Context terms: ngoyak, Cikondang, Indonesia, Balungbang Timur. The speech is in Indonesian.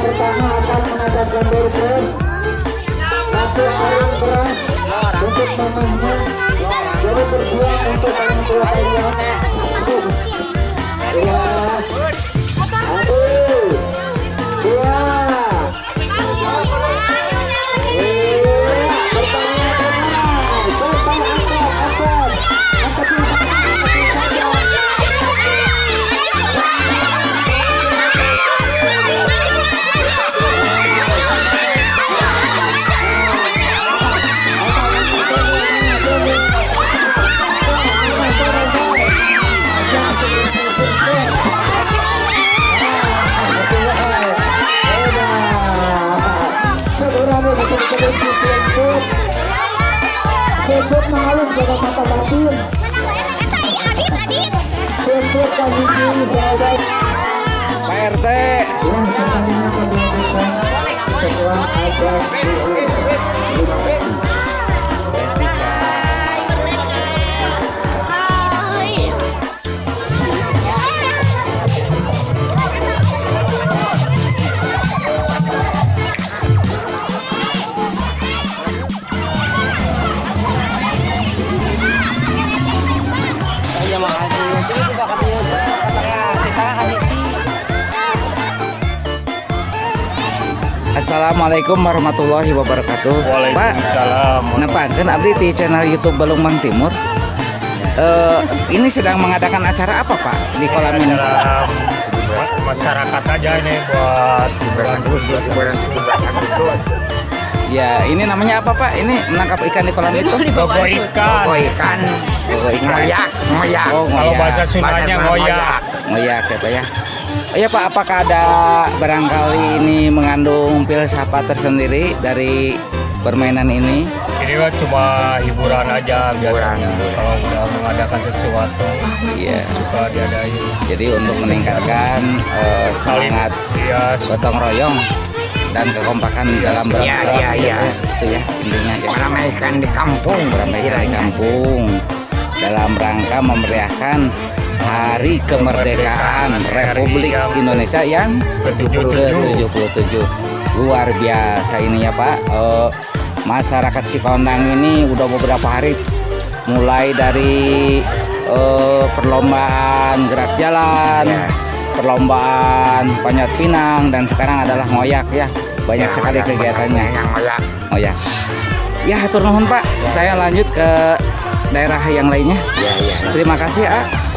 Pertama akan mengadakan berpres satu orang beras untuk mamahnya, jadi berdua untuk orang tuanya. Sebut malu dengan mata batin. Sebut kami ini berada Pak RT yang pertandingan akan dilakukan setelah ada di Assalamualaikum warahmatullahi wabarakatuh. Waalaikumsalam. Nepangkeun abdi di channel YouTube Balungbang Timur. Ini sedang mengadakan acara apa, Pak? Di kolam ini. Masyarakat aja ini buat ya, ini namanya apa, Pak? Ini menangkap ikan di kolam itu? Bogo ikan. Bogo ikan. Ngoyak, ngoyak. Kalau bahasa Sundanya ngoyak. Ngoyak ya, Pak ya. Iya Pak, apakah ada barangkali ini mengandung filsafat tersendiri dari permainan ini? Ini kan cuma hiburan aja biasanya. Kalau udah mengadakan sesuatu, iya, suka diadain. Jadi untuk meningkatkan semangat gotong royong dan kekompakan dalam berbangsa. Iya, itu ya intinya. Meramaikan di kampung, meramaikan di kampung dalam rangka memeriahkan Hari Kemerdekaan Republik Indonesia yang ke-77. Luar biasa ini ya Pak. Masyarakat Cikondang ini udah beberapa hari mulai dari perlombaan gerak jalan, perlombaan panjat pinang, dan sekarang adalah ngoyak ya. Banyak sekali kegiatannya. Ngoyak. Ya hatur nuhun Pak. Saya lanjut ke daerah yang lainnya. Terima kasih.